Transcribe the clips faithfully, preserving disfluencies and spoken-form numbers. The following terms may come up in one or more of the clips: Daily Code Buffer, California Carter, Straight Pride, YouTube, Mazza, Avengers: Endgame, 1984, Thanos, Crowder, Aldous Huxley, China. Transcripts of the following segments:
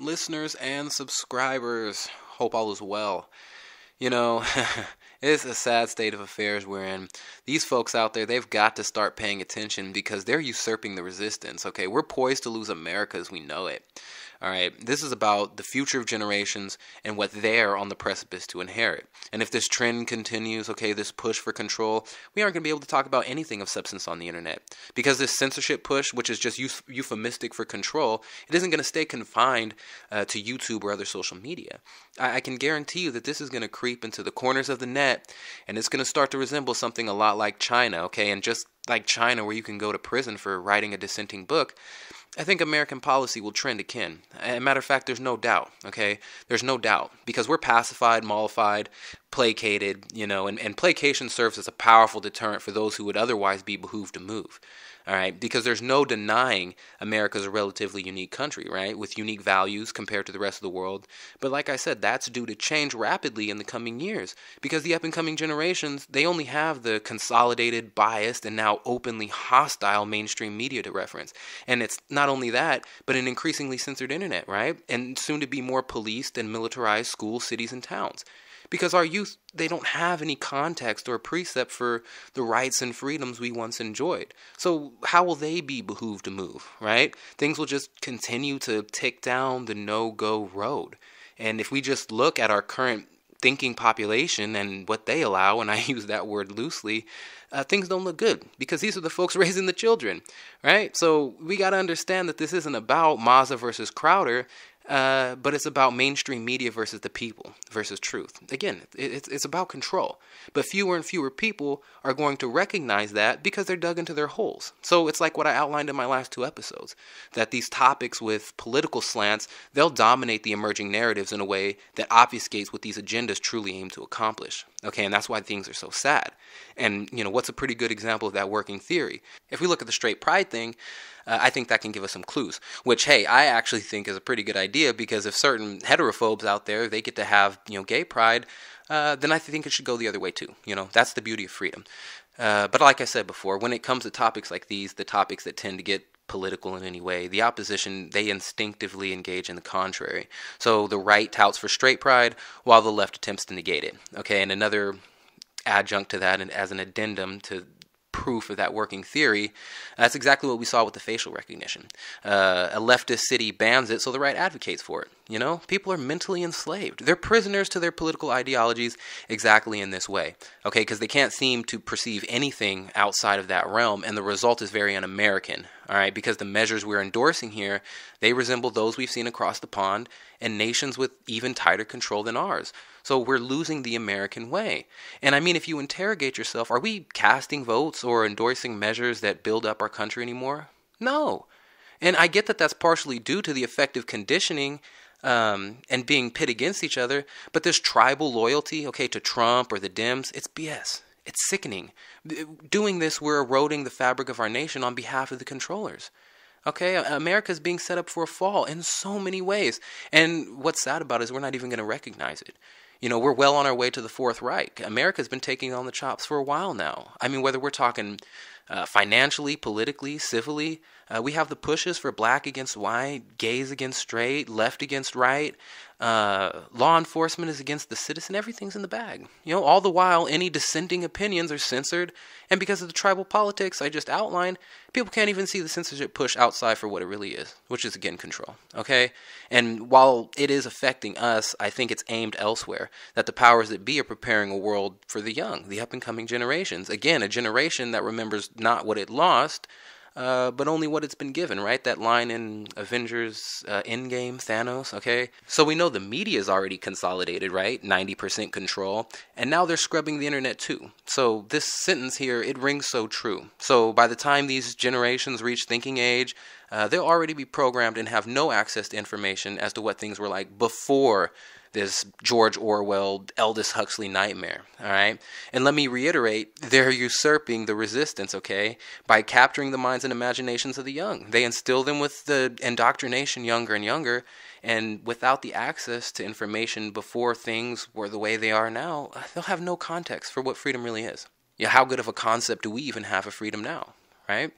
listeners and subscribers. Hope all is well. You know, it's a sad state of affairs we're in. These folks out there, they've got to start paying attention because they're usurping the resistance, okay? We're poised to lose America as we know it, all right? This is about the future of generations and what they're on the precipice to inherit. And if this trend continues, okay, this push for control, we aren't going to be able to talk about anything of substance on the internet because this censorship push, which is just euphemistic for control, it isn't going to stay confined uh, to YouTube or other social media. I, I can guarantee you that this is going to creep into the corners of the net, and it's going to start to resemble something a lot like China, okay? And just like China, where you can go to prison for writing a dissenting book, I think American policy will trend akin. As a matter of fact, there's no doubt, okay? There's no doubt, because we're pacified, mollified, placated, you know, and, and placation serves as a powerful deterrent for those who would otherwise be behooved to move, all right? Because there's no denying America's a relatively unique country, right? With unique values compared to the rest of the world. But like I said, that's due to change rapidly in the coming years, because the up-and-coming generations, they only have the consolidated, biased, and now openly hostile mainstream media to reference. And it's not only that, but an increasingly censored internet, right? And soon to be more policed and militarized schools, cities, and towns. Because our youth, they don't have any context or precept for the rights and freedoms we once enjoyed. So how will they be behooved to move, right? Things will just continue to tick down the no-go road. And if we just look at our current thinking population and what they allow, and I use that word loosely, uh, things don't look good because these are the folks raising the children, right? So we got to understand that this isn't about Mazza versus Crowder. Uh, but it's about mainstream media versus the people, versus truth. Again, it, it's, it's about control. But fewer and fewer people are going to recognize that because they're dug into their holes. So it's like what I outlined in my last two episodes, that these topics with political slants, they'll dominate the emerging narratives in a way that obfuscates what these agendas truly aim to accomplish. Okay, and that's why things are so sad. And, you know, what's a pretty good example of that working theory? If we look at the straight pride thing, Uh, I think that can give us some clues, which, hey, I actually think is a pretty good idea, because if certain heterophobes out there, they get to have, you know, gay pride, uh, then I think it should go the other way too. You know, that's the beauty of freedom. Uh, but like I said before, when it comes to topics like these, the topics that tend to get political in any way, the opposition, they instinctively engage in the contrary. So the right touts for straight pride while the left attempts to negate it. Okay, and another adjunct to that, and as an addendum to proof of that working theory, that's exactly what we saw with the facial recognition. Uh, a leftist city bans it, so the right advocates for it. You know, people are mentally enslaved. They're prisoners to their political ideologies exactly in this way, okay, because they can't seem to perceive anything outside of that realm, and the result is very un-American, all right, because the measures we're endorsing here, they resemble those we've seen across the pond and nations with even tighter control than ours. So we're losing the American way. And I mean, if you interrogate yourself, are we casting votes or endorsing measures that build up our country anymore? No. And I get that that's partially due to the effective conditioning um, and being pit against each other, but this tribal loyalty, okay, to Trump or the Dems, it's B S. It's sickening. Doing this, we're eroding the fabric of our nation on behalf of the controllers. Okay, America's being set up for a fall in so many ways. And what's sad about it is we're not even going to recognize it. You know, we're well on our way to the Fourth Reich. America's been taking on the chops for a while now. I mean, whether we're talking uh, financially, politically, civilly, uh, we have the pushes for black against white, gays against straight, left against right. Uh, law enforcement is against the citizen. Everything's in the bag. You know, all the while, any dissenting opinions are censored. And because of the tribal politics I just outlined, people can't even see the censorship push outside for what it really is, which is, again, control. Okay? And while it is affecting us, I think it's aimed elsewhere. That the powers that be are preparing a world for the young, the up-and-coming generations. Again, a generation that remembers not what it lost, uh, but only what it's been given, right? That line in Avengers uh, Endgame, Thanos, okay? So we know the media is already consolidated, right? ninety percent control. And now they're scrubbing the internet too. So this sentence here, it rings so true. So by the time these generations reach thinking age, uh, they'll already be programmed and have no access to information as to what things were like before this George Orwell, Aldous Huxley nightmare, all right? And let me reiterate, they're usurping the resistance, okay, by capturing the minds and imaginations of the young. They instill them with the indoctrination younger and younger, and without the access to information before things were the way they are now, they'll have no context for what freedom really is. Yeah, how good of a concept do we even have of freedom now, right?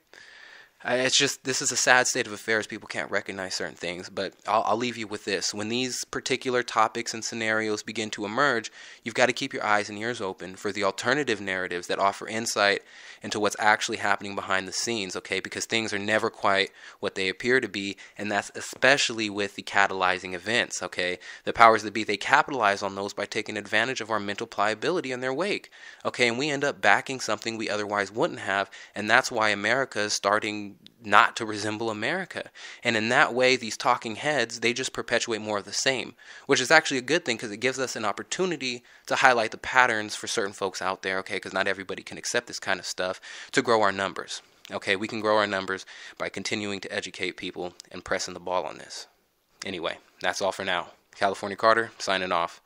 It's just, this is a sad state of affairs. People can't recognize certain things, but I'll, I'll leave you with this. When these particular topics and scenarios begin to emerge, you've got to keep your eyes and ears open for the alternative narratives that offer insight into what's actually happening behind the scenes, okay? Because things are never quite what they appear to be, and that's especially with the catalyzing events, okay? The powers that be, they capitalize on those by taking advantage of our mental pliability in their wake, okay? And we end up backing something we otherwise wouldn't have, and that's why America is starting not to resemble America. And in that way, these talking heads, they just perpetuate more of the same, which is actually a good thing because it gives us an opportunity to highlight the patterns for certain folks out there, okay, because not everybody can accept this kind of stuff, to grow our numbers. Okay, we can grow our numbers by continuing to educate people and pressing the ball on this. Anyway, that's all for now. California Carter, signing off.